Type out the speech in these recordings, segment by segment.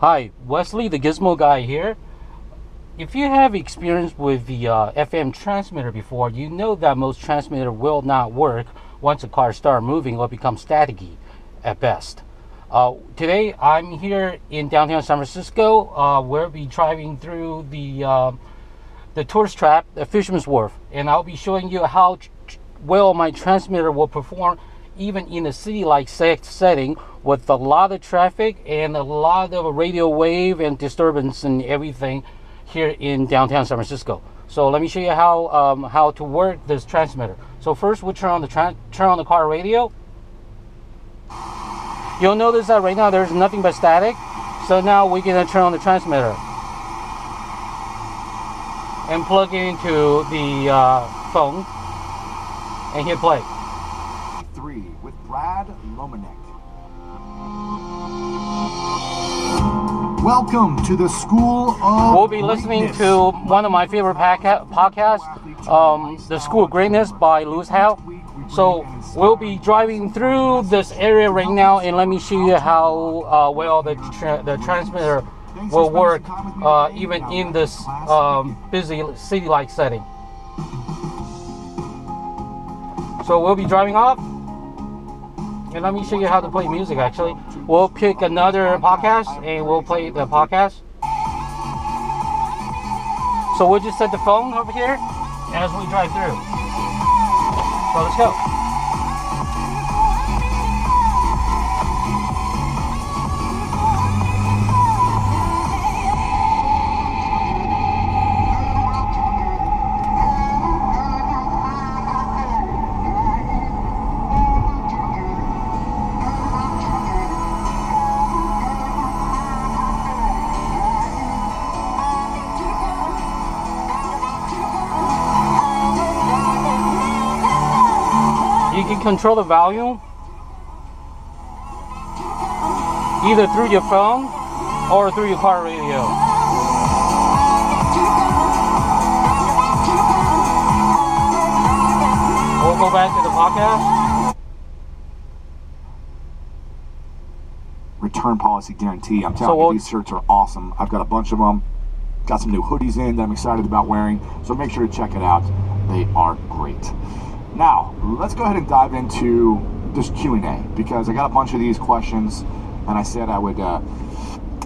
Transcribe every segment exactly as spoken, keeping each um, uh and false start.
Hi, Wesley the Gizmo Guy here. If you have experience with the uh, F M transmitter before, you know that most transmitter will not work once a car starts moving or becomes staticky at best. Uh, today I'm here in downtown San Francisco. Uh, we'll be driving through the, uh, the tourist trap at Fisherman's Wharf, and I'll be showing you how well my transmitter will perform even in a city-like setting with a lot of traffic and a lot of radio wave and disturbance and everything here in downtown San Francisco. So let me show you how um, how to work this transmitter. So first we'll turn on the turn on the car radio. You'll notice that right now there's nothing but static. So now we're gonna turn on the transmitter and plug it into the uh, phone and hit play. With Brad Lomanek. Welcome to the School of We'll be listening Greatness. to one of my favorite podcasts, um, The School of Greatness by Lewis Howe. So we'll be driving through this area right now, and let me show you how uh, well the, tra the transmitter will work uh, even in this um, busy city-like setting. So we'll be driving off. And let me show you how to play music. Actually, we'll pick another podcast and we'll play the podcast. So we'll just set the phone over here as we drive through. So let's go. You can control the volume either through your phone or through your car radio. We'll go back to the podcast. Return policy guarantee. I'm telling so you, we'll these shirts are awesome. I've got a bunch of them. Got some new hoodies in that I'm excited about wearing. So make sure to check it out. They are great. Now, let's go ahead and dive into this Q and A, because I got a bunch of these questions, and I said I would uh,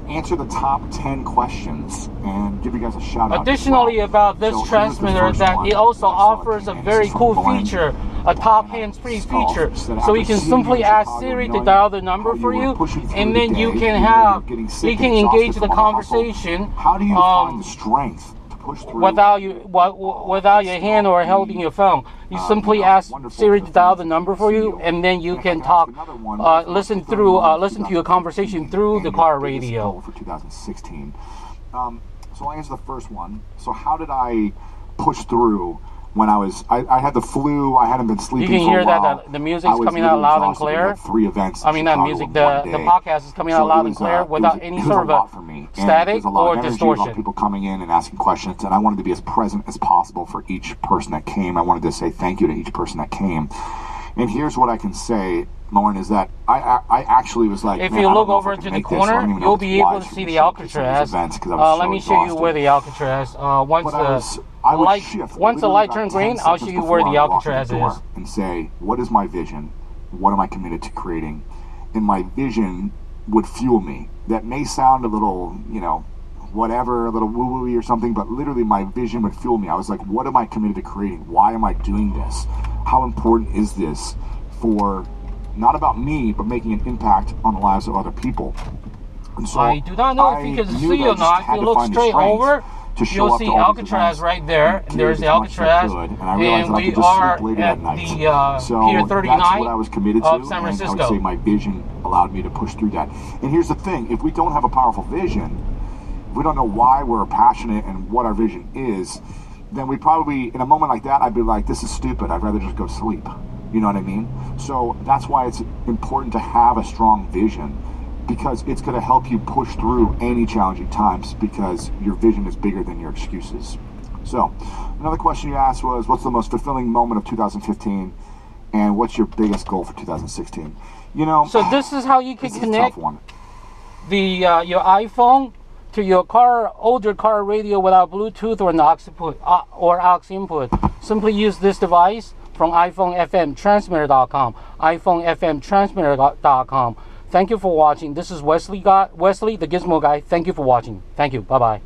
answer the top ten questions and give you guys a shout out. Additionally, well. about this so transmitter, that one. it also offers a very cool feature, a top hands-free feature. So you can simply ask Siri to dial the number for you, and then you can have, you can engage the conversation. How do you find the strength? Without you, without your hand or holding your phone, you simply ask Siri to dial the number for you, and then you can talk, uh, listen through, uh, listen to your conversation through the car radio. For twenty sixteen, um, so I answered the first one. So how did I push through when I was? I, I had the flu. I hadn't been sleeping. You can hear that the, the music's coming out loud and clear. Three events. I mean, not music. The the podcast is coming out loud and clear without any sort of static or distortion. People coming in and asking questions, and I wanted to be as present as possible for each person that came. I wanted to say thank you to each person that came. And here's what I can say, Lauren, is that I I, I actually was like, if you look over to the corner, you'll be able to see the Alcatraz. Uh, let me show you where the Alcatraz. Uh, once the light, once the light turns green, I'll show you where the Alcatraz is. And say, what is my vision? What am I committed to creating? And my vision would fuel me. That may sound a little, you know, whatever, a little woo-woo-y or something, but literally my vision would fuel me. I was like, what am I committed to creating? Why am I doing this? How important is this for, not about me, but making an impact on the lives of other people? And so I do not know I if you can see or not. If you look straight over, you'll see Alcatraz right there. And there's the Alcatraz. Good, and I and we I are at, at the uh, so Pier thirty-nine that's what I was committed to, of San Francisco. And I would say my vision allowed me to push through that. And here's the thing. If we don't have a powerful vision, if we don't know why we're passionate and what our vision is, then we probably, in a moment like that, I'd be like, this is stupid. I'd rather just go sleep. You know what I mean? So that's why it's important to have a strong vision, because it's going to help you push through any challenging times, because your vision is bigger than your excuses. So another question you asked was, what's the most fulfilling moment of two thousand fifteen, and what's your biggest goal for two thousand sixteen? You know, so this is how you can connect the uh, your iPhone to your car, older car radio without Bluetooth or an aux input, uh, or aux input. Simply use this device from iPhone F M Transmitter dot com. iPhone F M Transmitter dot com. Thank you for watching. This is Wesley, Guy, Wesley the Gizmo Guy. Thank you for watching. Thank you. Bye-bye.